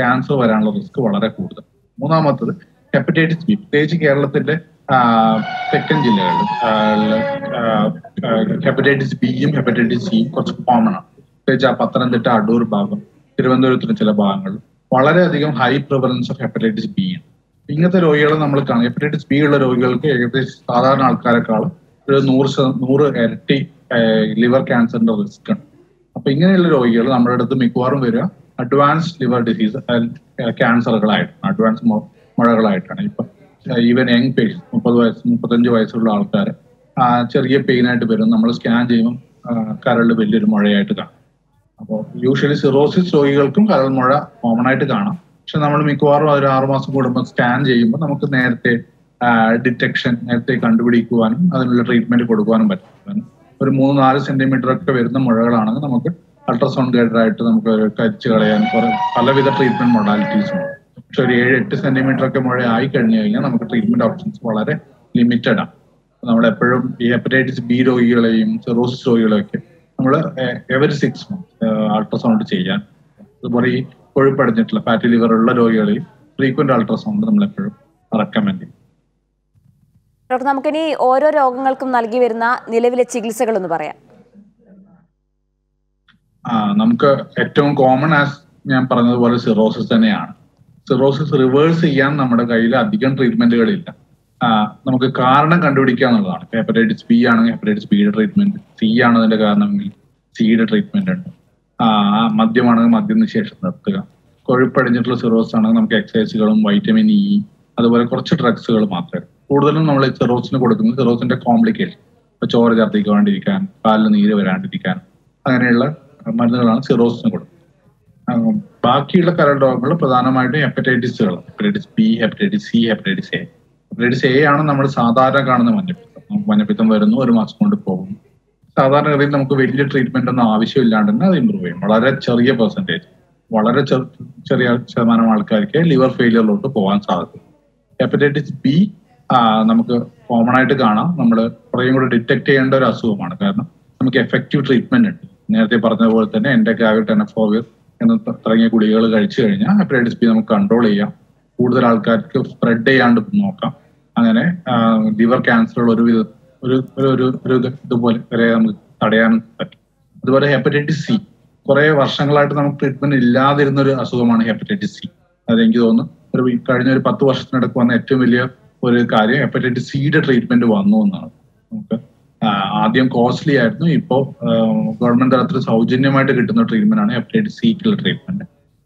ക്യാൻസർ വരാനുള്ള റിസ്ക് വളരെ കൂടുതൽ. 3ാമത്തത് ഹെപ്പറ്റൈറ്റിസ് ബി. പ്രത്യേകിച്ച് കേരളത്തിന്റെ തെക്കൻ ജില്ലകളിൽ ഹെപ്പറ്റൈറ്റിസ് ബിയും ഹെപ്പറ്റൈറ്റിസ് സിയും കുറച്ച് കോമൺ ആണ്. പ്രത്യേകിച്ച് പത്തനംതിട്ട, അടൂർ ഭാഗം, തിരുവനന്തപുരത്തിന് ചില ഭാഗങ്ങളിൽ വളരെയധികം high prevalence of hepatitis B ആണ്. ഇങ്ങനത്തെ രോഗികളെ നമ്മൾ കാണും. ഹെപ്പറ്റൈറ്റിസ് ബി ഉള്ള രോഗികൾക്ക് ഏകദേശം സാധാരണ ആൾക്കാരെക്കാളും ഒരു 100 ഇരട്ടി ലിവർ ക്യാൻസറിന്റെ റിസ്ക് ഉണ്ട്. അപ്പൊ ഇങ്ങനെയുള്ള രോഗികൾ നമ്മുടെ അടുത്ത് മിക്കവാറും വരിക അഡ്വാൻസ് ലിവർ ഡിസീസ് ക്യാൻസറുകളായിട്ടാണ്, അഡ്വാൻസ് മുഴകളായിട്ടാണ്. ഇപ്പൊ ഈവൻ യങ് പേഷ്യൻ 30 വയസ്സ് 35 വയസ്സുള്ള ആൾക്കാർ ചെറിയ പെയിനായിട്ട് വരും, നമ്മൾ സ്കാൻ ചെയ്യുമ്പോൾ കരളിൽ വലിയൊരു മുഴയായിട്ട് കാണും. അപ്പോൾ യൂഷ്വലി സിറോസിസ് രോഗികൾക്കും കരൾ മുഴ കോമൺ ആയിട്ട് കാണാം. പക്ഷെ നമ്മൾ മിക്കവാറും 6 മാസം കൂടുമ്പോൾ സ്കാൻ ചെയ്യുമ്പോൾ നമുക്ക് നേരത്തെ കണ്ടുപിടിക്കുവാനും അതിനുള്ള ട്രീറ്റ്മെന്റ് കൊടുക്കുവാനും പറ്റും. ഒരു 3-4 സെന്റിമീറ്റർ ഒക്കെ വരുന്ന മുഴകളാണെങ്കിൽ നമുക്ക് അൾട്രാസൗണ്ട് ഗൈഡായിട്ട് നമുക്ക് കരിച്ചു കളയാൻ പലവിധ ട്രീറ്റ്മെന്റ് മൊഡാലിറ്റീസ് ഉണ്ട്. പക്ഷെ ഒരു 7-8 സെന്റിമീറ്റർ ഒക്കെ മുഴ ആയി കഴിഞ്ഞു കഴിഞ്ഞാൽ നമുക്ക് ട്രീറ്റ്മെന്റ് ഓപ്ഷൻസ് വളരെ ലിമിറ്റഡ് ആണ്. നമ്മളെപ്പോഴും ഈ ഹെപ്പറ്റൈറ്റിസ് ബി രോഗികളെയും സിറോസിസ് രോഗികളെയൊക്കെ നമ്മൾ എവറി 6 മന്ത്സ് അൾട്രാസൗണ്ട് ചെയ്യാൻ, അതുപോലെ ഈ കൊഴുപ്പടഞ്ഞിട്ടുള്ള ഫാറ്റി ലിവർ ഉള്ള രോഗികളെയും ഫ്രീക്വന്റ് അൾട്രാസൗണ്ട് നമ്മളെപ്പോഴും റെക്കമെൻഡ് ചെയ്യും. ഡോക്ടർ, നമുക്കിനി ഓരോ രോഗങ്ങൾക്കും നൽകി വരുന്ന നിലവിലെ ചികിത്സകൾ എന്ന് പറയാം. നമുക്ക് ഏറ്റവും കോമൺ ആസ് ഞാൻ പറഞ്ഞതുപോലെ സിറോസിസ് തന്നെയാണ്. സിറോസിസ് റിവേഴ്സ് ചെയ്യാൻ നമ്മുടെ കയ്യിൽ അധികം ട്രീറ്റ്മെന്റുകളില്ല. നമുക്ക് കാരണം കണ്ടുപിടിക്കുക എന്നുള്ളതാണ്. ഹെപ്പറ്റൈറ്റിസ് ബി ആണെങ്കിൽ ഹെപ്പറ്റൈറ്റിസ് ബിയുടെ ട്രീറ്റ്മെന്റ്, സി ആണ് അതിന്റെ കാരണമെങ്കിൽ സിയുടെ ട്രീറ്റ്മെന്റ് ഉണ്ട്, മദ്യമാണെങ്കിൽ മദ്യം നിശേഷം നിർത്തുക, കൊഴുപ്പടിഞ്ഞിട്ടുള്ള സിറോസ് ആണെങ്കിൽ നമുക്ക് എക്സസൈസുകളും വൈറ്റമിൻ ഇ അതുപോലെ കുറച്ച് ഡ്രഗ്സുകൾ മാത്രമേ. കൂടുതലും നമ്മൾ സിറോസിന് കൊടുക്കുന്നത് സിറോസിന്റെ കോംപ്ലിക്കേഷൻ, ഇപ്പൊ ചോര ചർദ്ദിക്കാണ്ടിരിക്കാൻ, കാലിൽ നീര് വരാണ്ടിരിക്കാൻ, അങ്ങനെയുള്ള മരുന്നുകളാണ് സിറോസിന് കൊടുക്കുന്നത്. ബാക്കിയുള്ള കരൾ രോഗങ്ങൾ പ്രധാനമായിട്ടും ഹെപ്പറ്റൈറ്റിസുകൾ, hepatitis B, hepatitis C, hepatitis A. Hepatitis A ആണ് നമ്മൾ സാധാരണ കാണുന്ന മഞ്ഞപ്പിത്തം. നമുക്ക് മഞ്ഞപ്പിത്തം വരുന്നു, 1 മാസം കൊണ്ട് പോകും. സാധാരണഗതിയിൽ നമുക്ക് വലിയ ട്രീറ്റ്മെന്റ് ഒന്നും ആവശ്യമില്ലാണ്ട് തന്നെ അത് ഇമ്പ്രൂവ് ചെയ്യും. വളരെ ചെറിയ പെർസെൻറ്റേജ്, വളരെ ചെറിയ ശതമാനം ആൾക്കാർക്ക് ലിവർ ഫെയിലിയറിലോട്ട് പോകാൻ സാധിക്കും. ഹെപ്പറ്റൈറ്റിസ് ബി നമുക്ക് കോമൺ ആയിട്ട് കാണാം. നമ്മൾ കുറേയും കൂടെ ഡിറ്റക്ട് ചെയ്യേണ്ട ഒരു അസുഖമാണ്. കാരണം നമുക്ക് എഫക്റ്റീവ് ട്രീറ്റ്മെന്റ് ഉണ്ട്. നേരത്തെ പറഞ്ഞതുപോലെ തന്നെ എൻ്റെ ഗ്രാവിറ്റ് ടെനഫോവിർ എന്ന് തുടങ്ങിയ ഗുളികകൾ കഴിച്ചു കഴിഞ്ഞാൽ ഹെപ്പറ്റൈറ്റിസ് ബി നമുക്ക് കൺട്രോൾ ചെയ്യാം, കൂടുതൽ ആൾക്കാർക്ക് സ്പ്രെഡ് ചെയ്യാണ്ട് നോക്കാം. അങ്ങനെ ലിവർ ക്യാൻസറുകൾ ഒരു ഇതുപോലെ വരെ നമുക്ക് തടയാൻ പറ്റും. അതുപോലെ ഹെപ്പറ്റൈറ്റിസ് സി, കുറെ വർഷങ്ങളായിട്ട് നമുക്ക് ട്രീറ്റ്മെന്റ് ഇല്ലാതിരുന്ന ഒരു അസുഖമാണ് ഹെപ്പറ്റൈറ്റിസ് സി. അതെനിക്ക് തോന്നുന്നു കഴിഞ്ഞ 10 വർഷത്തിനിടയ്ക്ക് വന്ന ഏറ്റവും വലിയ ഒരു കാര്യം ഹെപ്പറ്റൈറ്റിസ് സിയുടെ ട്രീറ്റ്മെന്റ് വന്നു എന്നാണ്. നമുക്ക് ആദ്യം കോസ്റ്റ്ലി ആയിരുന്നു, ഇപ്പോൾ ഗവൺമെന്റ് തലത്തിൽ സൗജന്യമായിട്ട് കിട്ടുന്ന ട്രീറ്റ്മെന്റ് ആണ് ഹെപ്പറ്റൈറ്റിസ് സിക്കുള്ള ട്രീറ്റ്മെന്റ്.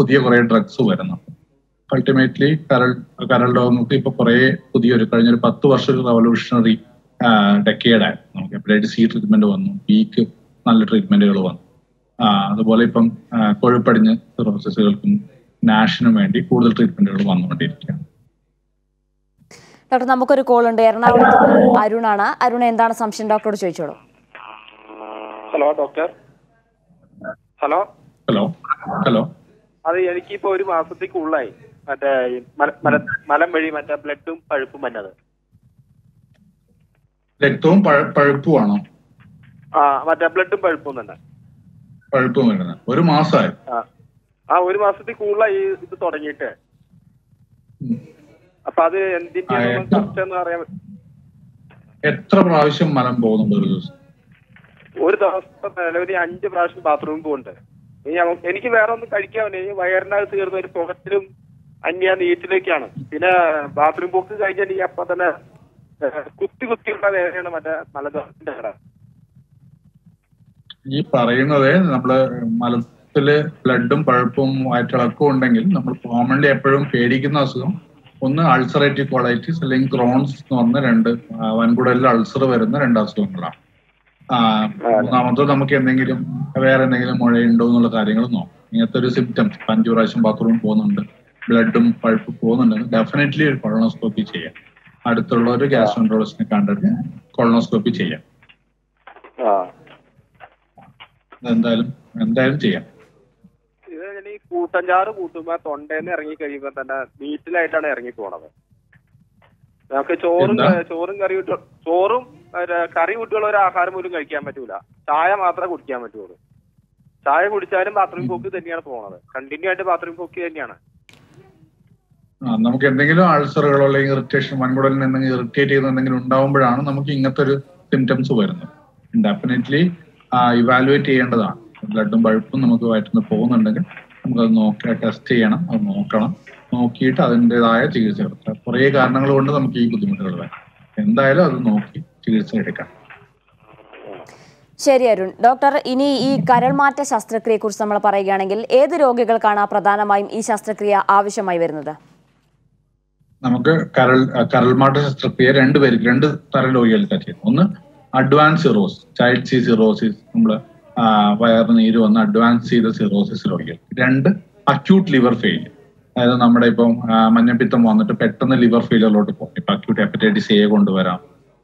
പുതിയ കുറെ ഡ്രഗ്സ് വരുന്നുണ്ട്. അൾട്ടിമേറ്റ്ലി കരൾ രോഗങ്ങൾക്ക് ഇപ്പൊ കുറെ പുതിയൊരു കഴിഞ്ഞൊരു 10 വർഷം ഒരു റവല്യൂഷണറി ഡെക്കേഡായിരുന്നു. നമുക്ക് ഹെപ്പറ്റൈറ്റിസ് സി ട്രീറ്റ്മെന്റ് വന്നു, ബിക്ക് നല്ല ട്രീറ്റ്മെന്റുകൾ വന്നു. അതുപോലെ ഇപ്പം കൊഴുപ്പടിഞ്ഞ് സിറോസിസുകൾക്കും നാഷിനും വേണ്ടി കൂടുതൽ ട്രീറ്റ്മെന്റുകൾ വന്നുകൊണ്ടിരിക്കുകയാണ്. ഡോക്ടർ, നമുക്കൊരു കോൾ ഉണ്ട്. എറണാകുളത്ത് അരുണാണ്. അരുൺ, എന്താണ് സംശയം? ഡോക്ടറോട് ചോദിച്ചോളൂ. Hello doctor. Hello hello hello. അത് എനിക്കിപ്പോ 1 മാസത്തേക്കുള്ളായി മറ്റേ മലം വഴി മറ്റേ ബ്ലഡും പഴുപ്പും വന്നത്. രക്തവും പഴുപ്പുമാണോ? മറ്റേ ബ്ലഡും പഴുപ്പും തന്നെ. പഴുപ്പും വരുന്നത് 1 മാസമായി. 1 മാസത്തിൽ കൂടുതലായി ഇത് തുടങ്ങിയിട്ട്. അപ്പൊ അത് എന്തിന്റെ? എത്ര പ്രാവശ്യം മലം പോകുന്നുണ്ട് ഒരു ദിവസം? ഒരു ദിവസം നിലവിൽ 5 പ്രാവശ്യം ബാത്റൂമിൽ പോകുന്നുണ്ട്. എനിക്ക് വേറെ ഒന്നും കഴിക്കാൻ വയറിനകത്ത് കയറുന്ന ഒരു പുറത്തിലും അന്യ നീറ്റിലേക്കാണ്. പിന്നെ ബാത്റൂം പോക്ക് കഴിഞ്ഞാൽ അപ്പൊ തന്നെ കുത്തി കുത്തിയുള്ള വേദനയാണ് മറ്റേ മലദോഷത്തിന്റെ കട. ഈ പറയുന്നത് നമ്മള് മലത്തില് ബ്ലഡും പഴുപ്പും വയറ്റിളക്കവും ഉണ്ടെങ്കിൽ നമ്മൾ കോമൺലി എപ്പോഴും പേടിക്കുന്ന അസുഖം ഒന്ന് അൾസറേറ്റീവ് കോളൈറ്റിസ് അല്ലെങ്കിൽ ക്രോൺസ് എന്ന് പറഞ്ഞ 2 വൻകുടലിൽ അൾസർ വരുന്ന 2 അസുഖങ്ങളാണ്. മൂന്നാമത്തത് നമുക്ക് എന്തെങ്കിലും വേറെ എന്തെങ്കിലും മുഴയുണ്ടോ എന്നുള്ള കാര്യങ്ങൾ നോക്കാം. ഇങ്ങനത്തെ ഒരു സിംറ്റംസ് 5 പ്രാവശ്യം ബാത്റൂം പോകുന്നുണ്ട്, ബ്ലഡും പഴുപ്പും പോകുന്നുണ്ടെങ്കിൽ ഡെഫിനറ്റ്ലി ഒരു കൊളോണോസ്കോപ്പി ചെയ്യാം. അടുത്തുള്ള ഒരു ഗ്യാസ്ട്രോഎൻട്രോളജിസ്റ്റിനെ കണ്ടിട്ട് കൊളോണോസ്കോപ്പി ചെയ്യാം. എന്തായാലും ചെയ്യാം. ഇത് ഈ കൂട്ടഞ്ചാറ് കൂട്ടുമ്പോ തൊണ്ടേന്ന് ഇറങ്ങി കഴിയുമ്പോ തന്നെ നീറ്റിലായിട്ടാണ് ഇറങ്ങി പോണത്. നമുക്ക് ചോറും കറി കൂട്ടിയുള്ള ഒരു ആഹാരം പോലും കഴിക്കാൻ പറ്റൂല. ചായ മാത്രമേ കുടിക്കാൻ പറ്റുള്ളൂ. ചായ കുടിച്ചാലും ബാത്റൂം പോക്ക് തന്നെയാണ് പോണത്. കണ്ടിന്യൂ ആയിട്ട് ബാത്റൂം പോക്ക് തന്നെയാണ്. നമുക്ക് എന്തെങ്കിലും അൾസറുകളോ അല്ലെങ്കിൽ ഇറിറ്റേഷൻ വൻകുടലിൽ എന്തെങ്കിലും ഇറിറ്റേറ്റ് ചെയ്യുന്ന എന്തെങ്കിലും ഉണ്ടാവുമ്പോഴാണ് നമുക്ക് ഇങ്ങനത്തെ ഒരു സിംറ്റംസ് വരുന്നത്. ഡെഫിനറ്റ്ലി ഇവാലുവേറ്റ് ചെയ്യേണ്ടതാണ്. ബ്ലഡും പഴുപ്പും നമുക്ക് വയറ്റുനിന്ന് പോകുന്നുണ്ടെങ്കിൽ നമുക്കത് നോക്കി ടെസ്റ്റ് ചെയ്യണം. അത് നോക്കിയിട്ട് അതിൻ്റെതായ ചികിത്സ എടുക്കാം. കുറേ കാരണങ്ങൾ കൊണ്ട് നമുക്ക് ഈ ബുദ്ധിമുട്ടുകൾ വരാം. എന്തായാലും അത് നോക്കി ചികിത്സ എടുക്കാം. ശരി അരുൺ. ഡോക്ടർ, ഇനി ഈ കരൾമാറ്റ ശസ്ത്രക്രിയയെക്കുറിച്ച് നമ്മൾ പറയുകയാണെങ്കിൽ ഏത് രോഗികൾക്കാണ് പ്രധാനമായും ഈ ശസ്ത്രക്രിയ ആവശ്യമായി വരുന്നത്? നമുക്ക് കരൾമാറ്റ ശസ്ത്രക്രിയ 2 തരം രോഗികൾക്കാണ് ചെയ്യുന്നത്. ഒന്ന് advance cirrhosis, child C cirrhosis, നമ്മൾ വയറിന് നീര് വന്ന അഡ്വാൻസ് ചെയ്ത സിറോസിസ് രോഗികൾ. 2 അക്യൂട്ട് ലിവർ ഫെയിലിയർ, അതായത് നമ്മുടെ ഇപ്പം മഞ്ഞപ്പിത്തം വന്നിട്ട് പെട്ടെന്ന് ലിവർ ഫെയിലിയറിലോട്ട് പോകും. ഇപ്പം അക്യൂട്ട് ഹെപ്പറ്റൈറ്റിസ് എ കൊണ്ടുവരാം.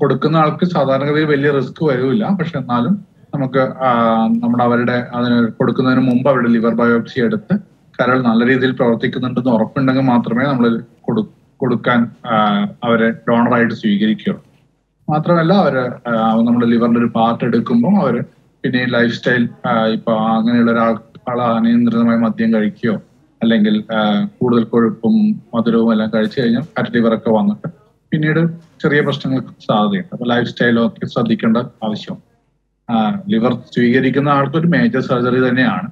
കൊടുക്കുന്ന ആൾക്ക് സാധാരണഗതിയിൽ വലിയ റിസ്ക് വരില്ല. പക്ഷെ എന്നാലും നമുക്ക് നമ്മുടെ അവരുടെ അതിന് കൊടുക്കുന്നതിന് മുമ്പ് അവരുടെ ലിവർ ബയോപ്സി എടുത്ത് കരൾ നല്ല രീതിയിൽ പ്രവർത്തിക്കുന്നുണ്ടെന്ന് ഉറപ്പുണ്ടെങ്കിൽ മാത്രമേ നമ്മൾ കൊടുക്കാൻ അവരെ ഡോണറായിട്ട് സ്വീകരിക്കുകയുള്ളൂ. മാത്രമല്ല അവര് നമ്മുടെ ലിവറിന്റെ ഒരു പാർട്ട് എടുക്കുമ്പോൾ അവര് പിന്നെ ലൈഫ് സ്റ്റൈൽ ഇപ്പൊ അങ്ങനെയുള്ള ഒരാൾ അനിയന്ത്രിതമായി മദ്യം കഴിക്കുകയോ അല്ലെങ്കിൽ കൂടുതൽ കൊഴുപ്പും മധുരവും എല്ലാം കഴിച്ചു കഴിഞ്ഞാൽ ഫാറ്റ് ലിവറൊക്കെ വന്നിട്ട് പിന്നീട് ചെറിയ പ്രശ്നങ്ങൾക്ക് സാധ്യതയുണ്ട്. അപ്പൊ ലൈഫ് സ്റ്റൈലൊക്കെ ശ്രദ്ധിക്കേണ്ട ആവശ്യമാണ്. ലിവർ സ്വീകരിക്കുന്ന ആൾക്കൊരു മേജർ സർജറി തന്നെയാണ്.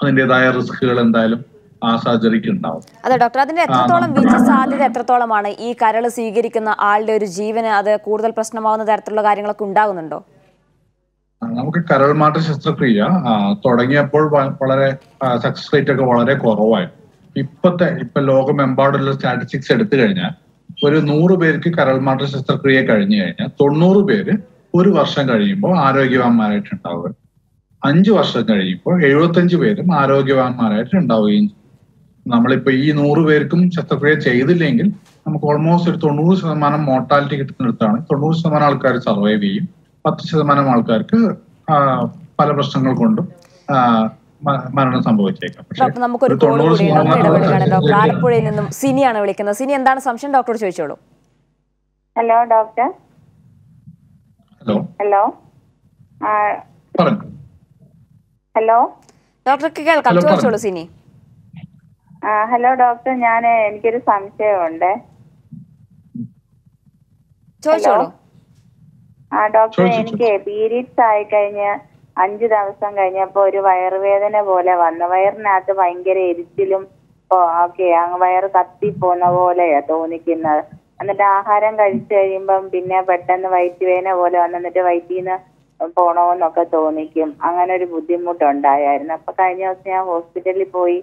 അതിൻ്റെതായ റിസ്കുകൾ എന്തായാലും ആ സർജറിക്ക് ഉണ്ടാവും. അതെ ഡോക്ടർ, അതിന്റെ എത്രത്തോളം വിജയ സാധ്യത എത്രത്തോളമാണ്? ഈ കരൾ സ്വീകരിക്കുന്ന ആളുടെ ഒരു ജീവന് അത് കൂടുതൽ പ്രശ്നമാവുന്ന തരത്തിലുള്ള കാര്യങ്ങളൊക്കെ ഉണ്ടാകുന്നുണ്ടോ? നമുക്ക് കരൾമാറ്റ ശസ്ത്രക്രിയ തുടങ്ങിയപ്പോൾ വളരെ സക്സസ് റേറ്റ് ഒക്കെ വളരെ കുറവായിരുന്നു. ഇപ്പൊ ലോകമെമ്പാടുള്ള സ്റ്റാറ്റിസ്റ്റിക്സ് എടുത്തു കഴിഞ്ഞാൽ 100 പേർക്ക് കരൾമാറ്റ ശസ്ത്രക്രിയ കഴിഞ്ഞു കഴിഞ്ഞാൽ 90 പേര് 1 വർഷം കഴിയുമ്പോൾ ആരോഗ്യവാന്മാരായിട്ടുണ്ടാവുക. 5 വർഷം കഴിയുമ്പോൾ 75 പേരും ആരോഗ്യവാന്മാരായിട്ടുണ്ടാവുകയും. നമ്മളിപ്പോൾ ഈ 100 പേർക്കും ശസ്ത്രക്രിയ ചെയ്തില്ലെങ്കിൽ നമുക്ക് ഓൾമോസ്റ്റ് ഒരു 90% മോർട്ടാലിറ്റി കിട്ടുന്നിടത്താണ് 90% ആൾക്കാർ സർവൈവ് ചെയ്യും. 10% ആൾക്കാർക്ക് പല പ്രശ്നങ്ങൾ കൊണ്ടും മരണം സംഭവിച്ചേക്കാം. ആലപ്പുഴയിൽ നിന്നും സിനിയാണ് വിളിക്കുന്നത്. സിനി, എന്താണ് സംശയം? ഡോക്ടറോട് ചോദിച്ചോളൂ. Hello doctor. Hello hello hello ഡോക്ടർക്ക് കേൾക്കാം, ചോദിച്ചോളൂ സിനി. ഹലോ ഡോക്ടർ, എനിക്കൊരു സംശയമുണ്ട്, ചോദിച്ചോളൂ. ആ ഡോക്ടർ, എനിക്ക് പീരീഡ്സ് ആയി കഴിഞ്ഞ് 5 ദിവസം കഴിഞ്ഞപ്പോ ഒരു വയറുവേദന പോലെ വന്നു. വയറിനകത്ത് ഭയങ്കര എരിച്ചിലും വയറ് കത്തിപ്പോന്ന പോലെയാ തോന്നിക്കുന്നത്. എന്നിട്ട് ആഹാരം കഴിച്ചു കഴിയുമ്പം പിന്നെ പെട്ടെന്ന് വയറ്റുവേദന പോലെ വന്നു. എന്നിട്ട് വയറ്റീന്ന് പോണോന്നൊക്കെ തോന്നിക്കും. അങ്ങനെ ഒരു ബുദ്ധിമുട്ടുണ്ടായിരുന്നു. അപ്പൊ കഴിഞ്ഞ ദിവസം ഞാൻ ഹോസ്പിറ്റലിൽ പോയി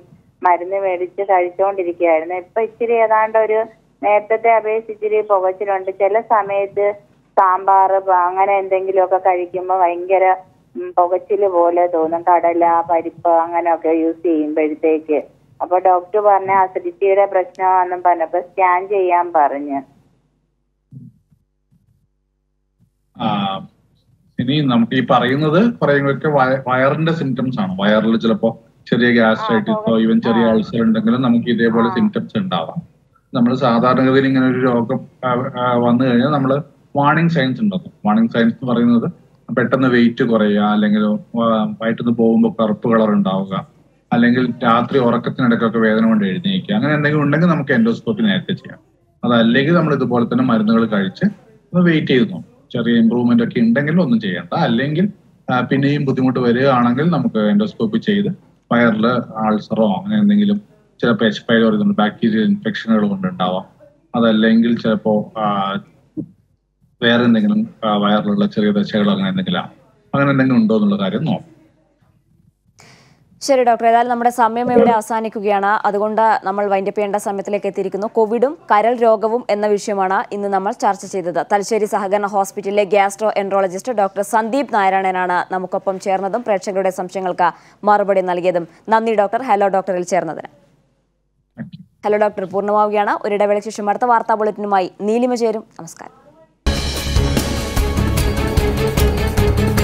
മരുന്ന് മേടിച്ച് കഴിച്ചോണ്ടിരിക്കുകയായിരുന്നു. ഇപ്പൊ ഇച്ചിരി ഏതാണ്ട് ഒരു നേരത്തെ അപേക്ഷിച്ചിരി പുകച്ചിലുണ്ട്. ചില സമയത്ത് സാമ്പാർ അങ്ങനെ എന്തെങ്കിലുമൊക്കെ കഴിക്കുമ്പോൾ ഭയങ്കര പുകച്ചില് പോലെ തോന്നും, കടല പരിപ്പ് അങ്ങനെയൊക്കെ യൂസ് ചെയ്യുമ്പോഴത്തേക്ക്. അപ്പൊ ഡോക്ടർ പറഞ്ഞ അസിഡിറ്റിയുടെ പ്രശ്നമാണെന്നും പറഞ്ഞപ്പോ സ്കാൻ ചെയ്യാൻ പറഞ്ഞു. ഇനി നമുക്ക് ഈ പറയുന്നത് കുറേയൊക്കെ വയറിന്റെ സിംറ്റംസ് ആണ്. വയറിൽ ചിലപ്പോ ചെറിയ ഗ്യാസ്ട്രൈറ്റിസോ ഈവൻ ചെറിയ അൾസർ ഉണ്ടെങ്കിലും നമുക്ക് ഇതേപോലെ സിംറ്റംസ് ഉണ്ടാവാം. നമ്മൾ സാധാരണഗതിയിൽ ഇങ്ങനെ ഒരു രോഗം വന്നു കഴിഞ്ഞാൽ നമ്മൾ വാർണിംഗ് സൈൻസ് ഉണ്ടാകും. വാർണിംഗ് സൈൻസ് എന്ന് പറയുന്നത് പെട്ടെന്ന് വെയിറ്റ് കുറയുക, അല്ലെങ്കിൽ വയറ്റിന്ന് പോകുമ്പോൾ കറുപ്പ് കളർ ഉണ്ടാവുക, അല്ലെങ്കിൽ രാത്രി ഉറക്കത്തിനിടയ്ക്കൊക്കെ വേദന കൊണ്ട് എഴുന്നേക്കുക, അങ്ങനെ എന്തെങ്കിലും ഉണ്ടെങ്കിൽ നമുക്ക് എൻഡോസ്കോപ്പി നേരത്തെ ചെയ്യാം. അതല്ലെങ്കിൽ നമ്മൾ ഇതുപോലെ തന്നെ മരുന്നുകൾ കഴിച്ച് ഒന്ന് വെയിറ്റ് ചെയ്ത് നോക്കും. ചെറിയ ഇമ്പ്രൂവ്മെന്റ് ഒക്കെ ഉണ്ടെങ്കിൽ ഒന്നും ചെയ്യണ്ട. അല്ലെങ്കിൽ പിന്നെയും ബുദ്ധിമുട്ട് വരികയാണെങ്കിൽ നമുക്ക് എൻഡോസ്കോപ്പി ചെയ്ത് വയറിൽ ആൾസറോ അങ്ങനെ എന്തെങ്കിലും ചിലപ്പോൾ എച്ച് പൈലോറി ബാക്ടീരിയൽ ഇൻഫെക്ഷനുകൾ കൊണ്ടുണ്ടാവാം. അതല്ലെങ്കിൽ ചിലപ്പോൾ വേറെ എന്തെങ്കിലും വയറിലുള്ള ചെറിയ ദശകളോ അങ്ങനെ എന്തെങ്കിലും ഉണ്ടോ എന്നുള്ള കാര്യം നോക്കാം. ശരി ഡോക്ടർ, ഏതായാലും നമ്മുടെ സമയം ഇവിടെ അവസാനിക്കുകയാണ്. അതുകൊണ്ട് നമ്മൾ വൈൻഡപ്പ് ചെയ്യേണ്ട സമയത്തിലേക്ക് എത്തിയിരിക്കുന്നു. കോവിഡും കരൾ രോഗവും എന്ന വിഷയമാണ് ഇന്ന് നമ്മൾ ചർച്ച ചെയ്തത്. തലശ്ശേരി സഹകരണ ഹോസ്പിറ്റലിലെ ഗ്യാസ്ട്രോ എൻട്രോളജിസ്റ്റ് ഡോക്ടർ സന്ദീപ് നാരായണനാണ് നമുക്കൊപ്പം ചേർന്നതും പ്രേക്ഷകരുടെ സംശയങ്ങൾക്ക് മറുപടി നൽകിയതും. നന്ദി ഡോക്ടർ. ഹലോ ഡോക്ടറിൽ ചേർന്നതിന്. ഹലോ ഡോക്ടർ പൂർണ്ണമാവുകയാണ്. ഒരിടവേളയ്ക്ക് ശേഷം അടുത്ത വാർത്താ ബുള്ളറ്റിനുമായി നീലിമ ചേരും. നമസ്കാരം.